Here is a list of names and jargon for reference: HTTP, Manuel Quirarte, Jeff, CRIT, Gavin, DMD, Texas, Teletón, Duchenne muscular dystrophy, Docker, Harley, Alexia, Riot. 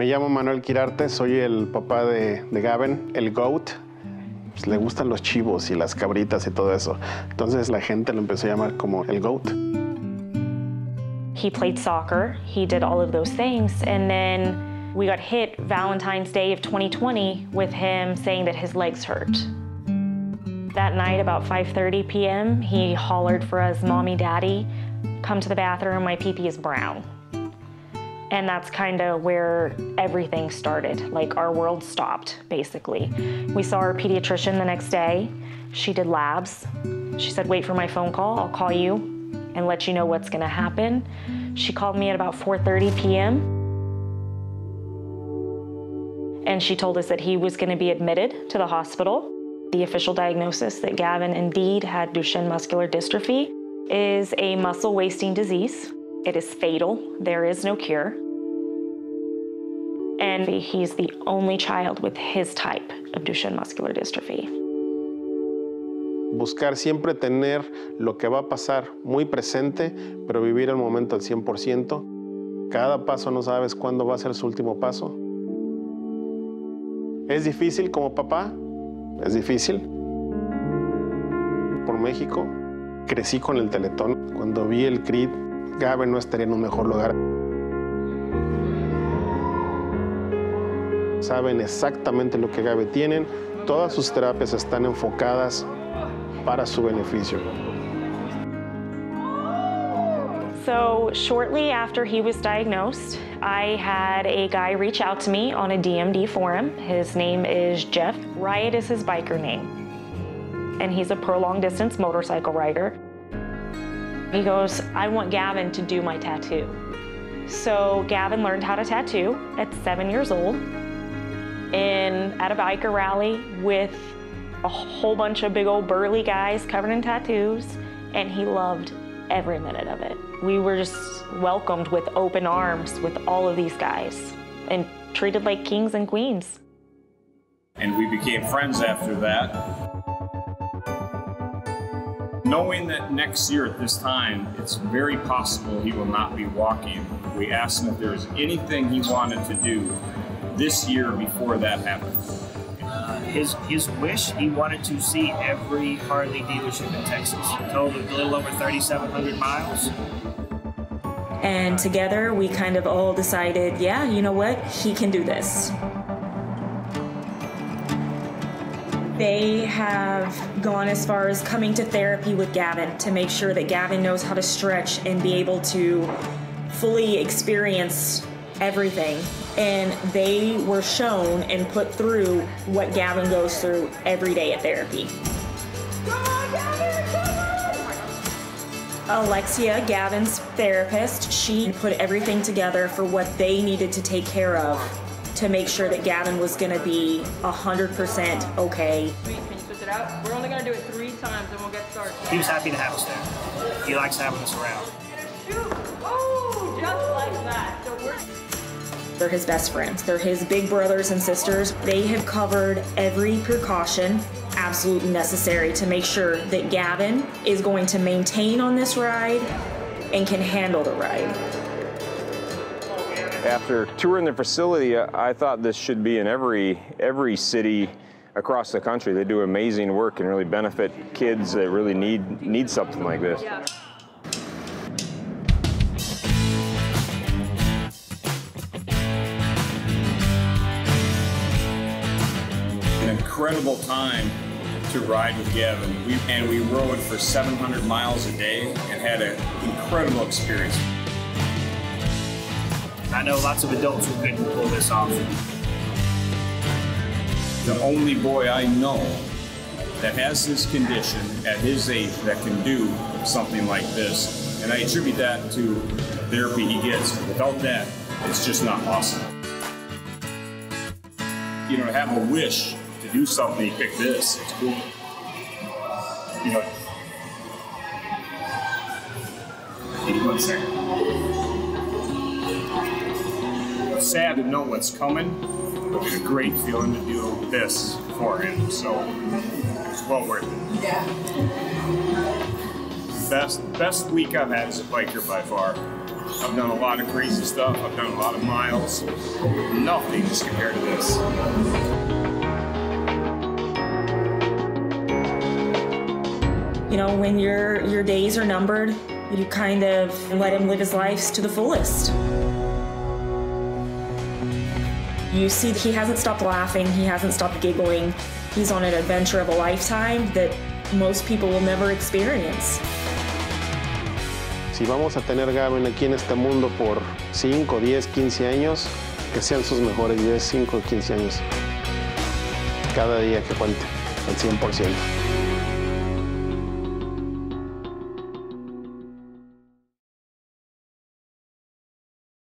Me llamo Manuel Quirarte, soy el papá de Gavin, el GOAT. Pues le gustan los chivos y las cabritas y todo eso. Entonces la gente lo empezó a llamar como el GOAT. He played soccer, he did all of those things, and then we got hit Valentine's Day of 2020 with him saying that his legs hurt. That night, about 5:30 p.m., he hollered for us, "Mommy, Daddy, come to the bathroom, my pee-pee is brown." And that's kind of where everything started. Like, our world stopped, basically. We saw our pediatrician the next day. She did labs. She said, "Wait for my phone call, I'll call you and let you know what's gonna happen." She called me at about 4:30 p.m. and she told us that he was gonna be admitted to the hospital. The official diagnosis that Gavin indeed had Duchenne muscular dystrophy is a muscle wasting disease. It is fatal, there is no cure. And he's the only child with his type of Duchenne muscular dystrophy. Buscar siempre tener lo que va a pasar muy presente, pero vivir el momento al 100%. Cada paso no sabes cuándo va a ser su último paso. ¿Es difícil como papá? Es difícil. Por México, crecí con el Teletón. Cuando vi el CRIT, Gavin no estaría en un mejor lugar. Saben exactamente lo que Gavin tienen. Todas sus terapias están enfocadas para su beneficio. So shortly after he was diagnosed, I had a guy reach out to me on a DMD forum. His name is Jeff. Riot is his biker name. And he's a prolonged distance motorcycle rider. He goes, "I want Gavin to do my tattoo." So Gavin learned how to tattoo at 7 years old at a biker rally with a whole bunch of big old burly guys covered in tattoos, and he loved every minute of it. We were just welcomed with open arms with all of these guys and treated like kings and queens. And we became friends after that. Knowing that next year at this time, it's very possible he will not be walking, we asked him if there was anything he wanted to do this year before that happened. His wish, he wanted to see every Harley dealership in Texas. Total a little over 3,700 miles. And together we kind of all decided, yeah, you know what, he can do this. They have gone as far as coming to therapy with Gavin to make sure that Gavin knows how to stretch and be able to fully experience everything. And they were shown and put through what Gavin goes through every day at therapy. Come on, Gavin, come on! Alexia, Gavin's therapist, she put everything together for what they needed to take care of to make sure that Gavin was going to be 100% okay. Can you switch it out? We're only going to do it 3 times and we'll get started. He was happy to have us there. He likes having us around. Oh, just like that. So they're his best friends. They're his big brothers and sisters. They have covered every precaution absolutely necessary to make sure that Gavin is going to maintain on this ride and can handle the ride. After touring the facility, I thought this should be in every city across the country. They do amazing work and really benefit kids that really need something like this. Yeah. An incredible time to ride with Gavin. We rode for 700 miles a day and had an incredible experience. I know lots of adults who couldn't pull this off. The only boy I know that has this condition at his age that can do something like this, and I attribute that to therapy he gets. Without that, it's just not possible. You know, to have a wish to do something, you pick this, it's cool. You know. Hey, one second. Sad to know what's coming, but it's a great feeling to do this for him, so it's well worth it. Yeah. Best week I've had as a biker by far. I've done a lot of crazy stuff. I've done a lot of miles. Nothing's compared to this. You know, when your days are numbered, you kind of let him live his life to the fullest. You see he hasn't stopped laughing, he hasn't stopped giggling. He's on an adventure of a lifetime that most people will never experience. Si vamos a tener Gavin aquí en este mundo por 5, 10, 15 años, que sean sus mejores 10, 5, 15 años. Cada día que cuente, al 100%.